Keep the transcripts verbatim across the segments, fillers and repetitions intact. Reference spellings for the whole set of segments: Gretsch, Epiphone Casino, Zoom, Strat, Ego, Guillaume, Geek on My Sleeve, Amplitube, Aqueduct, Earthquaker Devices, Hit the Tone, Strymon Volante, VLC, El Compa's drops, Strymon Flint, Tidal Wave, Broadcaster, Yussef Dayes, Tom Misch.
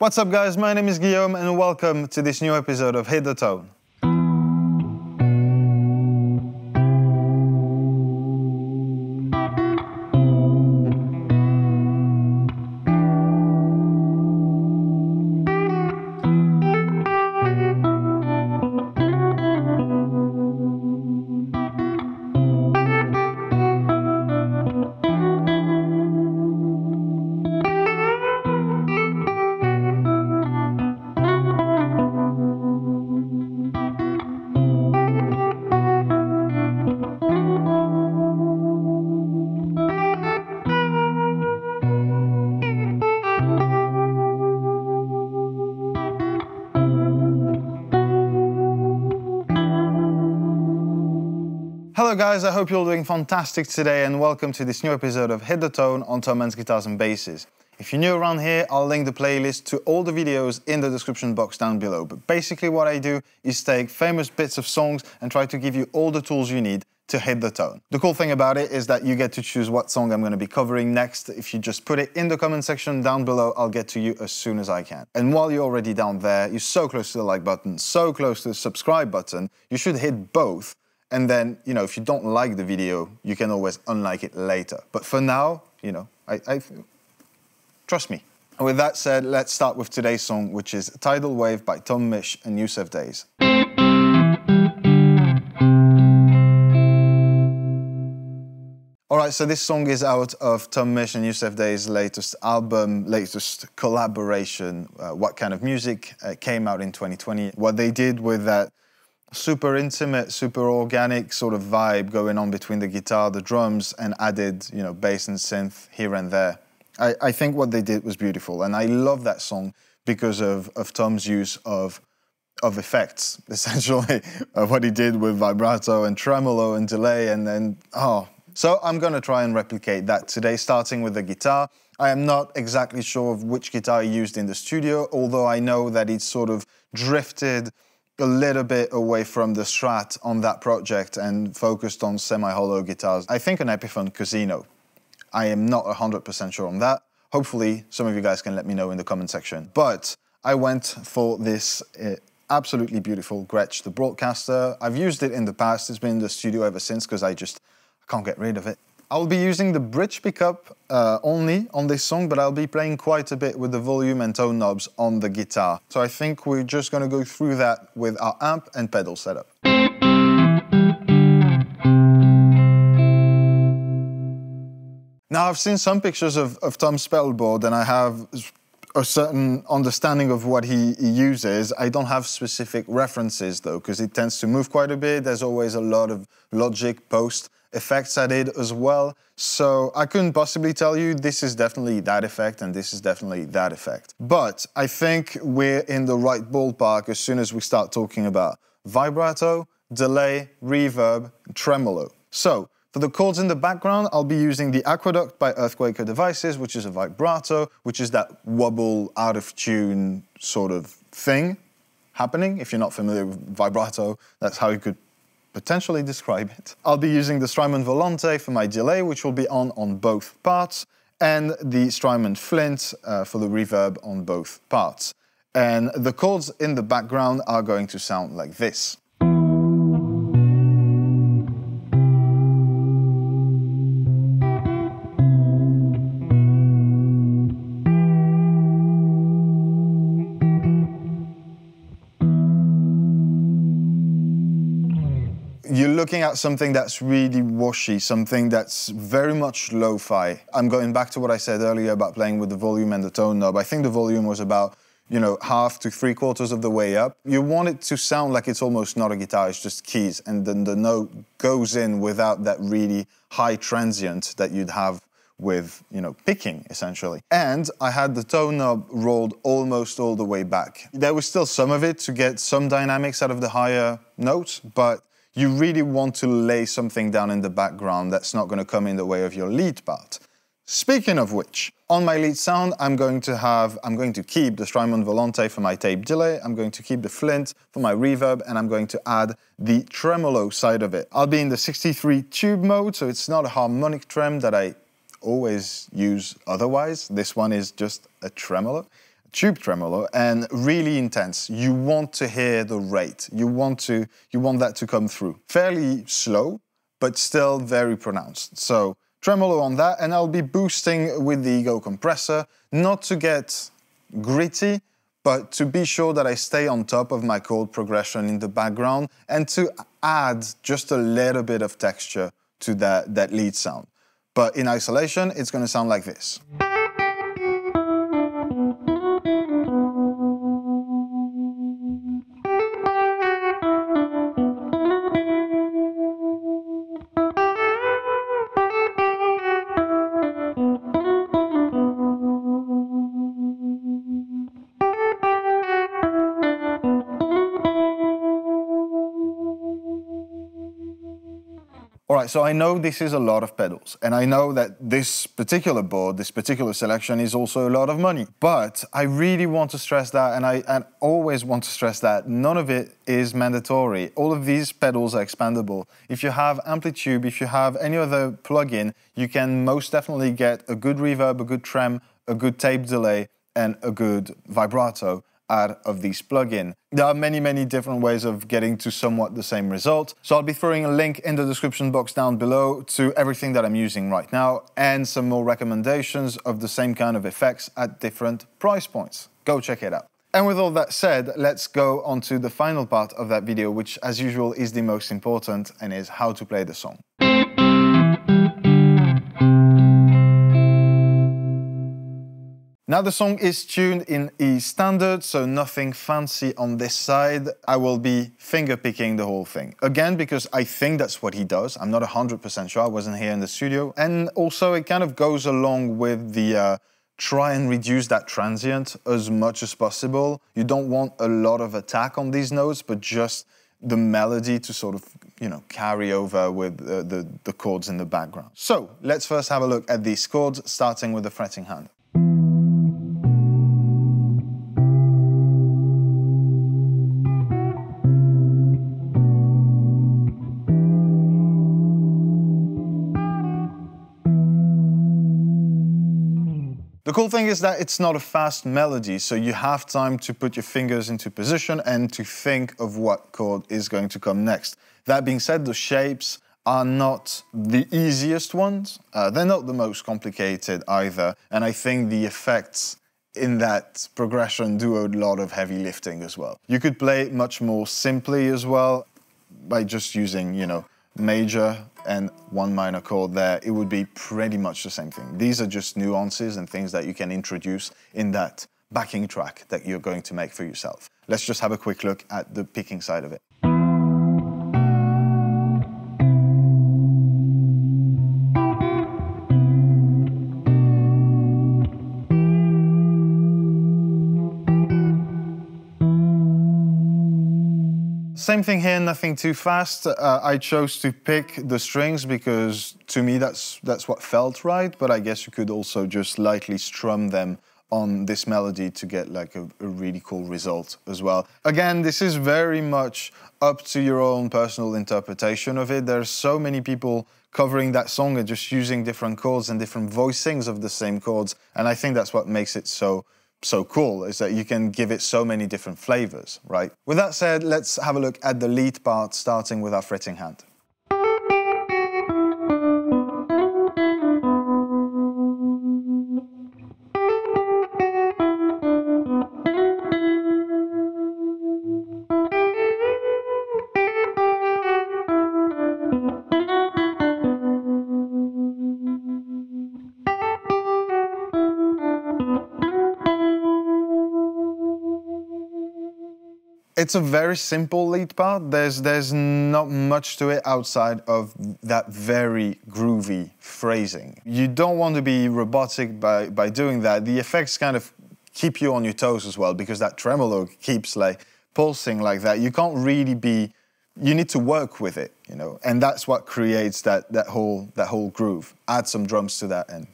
What's up guys, my name is Guillaume and welcome to this new episode of Hit the Tone. Hello guys, I hope you're all doing fantastic today and welcome to this new episode of Hit the Tone on Tom Misch's Guitars and Basses. If you're new around here, I'll link the playlist to all the videos in the description box down below. But basically what I do is take famous bits of songs and try to give you all the tools you need to hit the tone. The cool thing about it is that you get to choose what song I'm gonna be covering next. If you just put it in the comment section down below, I'll get to you as soon as I can. And while you're already down there, you're so close to the like button, so close to the subscribe button, you should hit both. And then, you know, if you don't like the video, you can always unlike it later. But for now, you know, I, I trust me. And with that said, let's start with today's song, which is Tidal Wave by Tom Misch and Yussef Dayes. All right, so this song is out of Tom Misch and Yussef Dayes' latest album, latest collaboration, uh, What Kind of Music, uh, came out in twenty twenty. What they did with that super intimate, super organic sort of vibe going on between the guitar, the drums, and added, you know, bass and synth here and there. I, I think what they did was beautiful, and I love that song because of, of Tom's use of, of effects, essentially, of what he did with vibrato and tremolo and delay, and then, oh. So I'm gonna try and replicate that today, starting with the guitar. I am not exactly sure of which guitar he used in the studio, although I know that it sort of drifted a little bit away from the Strat on that project and focused on semi-hollow guitars. I think an Epiphone Casino. I am not one hundred percent sure on that. Hopefully, some of you guys can let me know in the comment section. But I went for this uh, absolutely beautiful Gretsch, the Broadcaster. I've used it in the past. It's been in the studio ever since because I just can't get rid of it. I'll be using the bridge pickup uh, only on this song, but I'll be playing quite a bit with the volume and tone knobs on the guitar. So I think we're just gonna go through that with our amp and pedal setup. Now I've seen some pictures of, of Tom's pedalboard and I have a certain understanding of what he, he uses. I don't have specific references though, because it tends to move quite a bit. There's always a lot of logic post effects added as well, so I couldn't possibly tell you this is definitely that effect and this is definitely that effect. But I think we're in the right ballpark as soon as we start talking about vibrato, delay, reverb, tremolo. So for the chords in the background, I'll be using the Aqueduct by Earthquaker Devices, which is a vibrato, which is that wobble, out of tune sort of thing happening. If you're not familiar with vibrato, that's how you could potentially describe it. I'll be using the Strymon Volante for my delay, which will be on on both parts, and the Strymon Flint uh, for the reverb on both parts. And the chords in the background are going to sound like this. Looking at something that's really washy, something that's very much lo-fi. I'm going back to what I said earlier about playing with the volume and the tone knob. I think the volume was about, you know, half to three quarters of the way up. You want it to sound like it's almost not a guitar, it's just keys, and then the note goes in without that really high transient that you'd have with, you know, picking, essentially. And I had the tone knob rolled almost all the way back. There was still some of it to get some dynamics out of the higher notes, but you really want to lay something down in the background that's not going to come in the way of your lead part. Speaking of which, on my lead sound, I'm going to have, I'm going to keep the Strymon Volante for my tape delay, I'm going to keep the Flint for my reverb, and I'm going to add the tremolo side of it. I'll be in the sixty-three tube mode, so it's not a harmonic trem that I always use otherwise. This one is just a tremolo. tube tremolo and really intense. You want to hear the rate. You want to, you want that to come through. Fairly slow, but still very pronounced. So tremolo on that, and I'll be boosting with the Ego compressor, not to get gritty, but to be sure that I stay on top of my chord progression in the background and to add just a little bit of texture to that, that lead sound. But in isolation, it's gonna sound like this. So I know this is a lot of pedals, and I know that this particular board, this particular selection is also a lot of money, but I really want to stress that, and I and always want to stress that none of it is mandatory. All of these pedals are expandable. If you have Amplitube, if you have any other plugin, you can most definitely get a good reverb, a good trem, a good tape delay, and a good vibrato out of these plugin. There are many, many different ways of getting to somewhat the same result. So I'll be throwing a link in the description box down below to everything that I'm using right now and some more recommendations of the same kind of effects at different price points. Go check it out. And with all that said, let's go on to the final part of that video, which as usual is the most important and is how to play the song. Now the song is tuned in E standard, so nothing fancy on this side. I will be finger picking the whole thing. Again, because I think that's what he does. I'm not one hundred percent sure, I wasn't here in the studio. And also it kind of goes along with the uh, try and reduce that transient as much as possible. You don't want a lot of attack on these notes, but just the melody to sort of, you know, carry over with uh, the, the chords in the background. So let's first have a look at these chords, starting with the fretting hand. The cool thing is that it's not a fast melody, so you have time to put your fingers into position and to think of what chord is going to come next. That being said, the shapes are not the easiest ones. Uh, they're not the most complicated either, and I think the effects in that progression do a lot of heavy lifting as well. You could play it much more simply as well by just using, you know, major and one minor chord there, it would be pretty much the same thing. These are just nuances and things that you can introduce in that backing track that you're going to make for yourself. Let's just have a quick look at the picking side of it. Same thing here, nothing too fast. Uh, I chose to pick the strings because to me that's, that's what felt right, but I guess you could also just lightly strum them on this melody to get like a, a really cool result as well. Again, this is very much up to your own personal interpretation of it. There are so many people covering that song and just using different chords and different voicings of the same chords, and I think that's what makes it so so cool, is that you can give it so many different flavors, right? With that said, let's have a look at the lead part, starting with our fretting hand. It's a very simple lead part. There's, there's not much to it outside of that very groovy phrasing. You don't want to be robotic by, by doing that. The effects kind of keep you on your toes as well, because that tremolo keeps like pulsing like that. You can't really be, you need to work with it, you know, and that's what creates that, that, whole, that whole groove. Add some drums to that and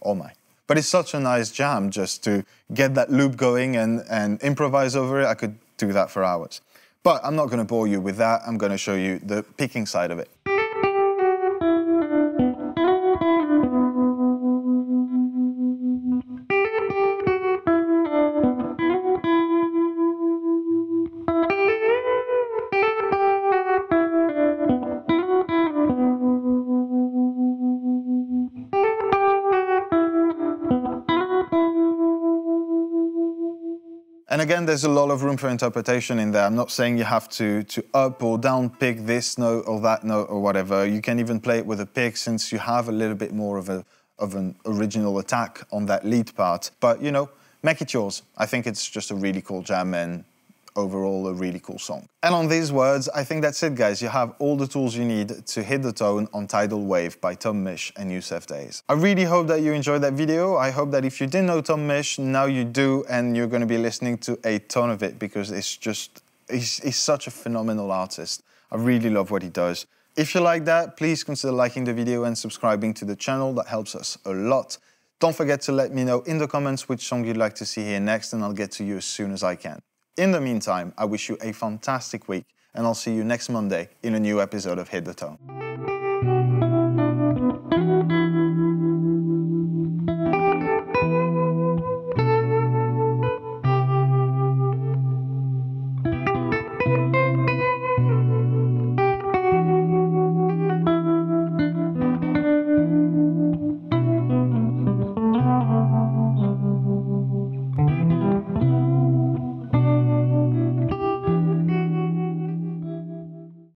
oh my. But it's such a nice jam just to get that loop going and, and improvise over it. I could do that for hours. But I'm not going to bore you with that. I'm going to show you the picking side of it. And again, there's a lot of room for interpretation in there. I'm not saying you have to, to up or down pick this note or that note or whatever. You can even play it with a pick since you have a little bit more of, a, of an original attack on that lead part. But, you know, make it yours. I think it's just a really cool jam and overall a really cool song. And on these words, I think that's it, guys. You have all the tools you need to hit the tone on Tidal Wave by Tom Misch and Yussef Dayes. I really hope that you enjoyed that video. I hope that if you didn't know Tom Misch, now you do, and you're going to be listening to a ton of it because it's just, he's, he's such a phenomenal artist. I really love what he does. If you like that, please consider liking the video and subscribing to the channel. That helps us a lot. Don't forget to let me know in the comments which song you'd like to see here next, and I'll get to you as soon as I can. In the meantime, I wish you a fantastic week, and I'll see you next Monday in a new episode of Hit the Tone.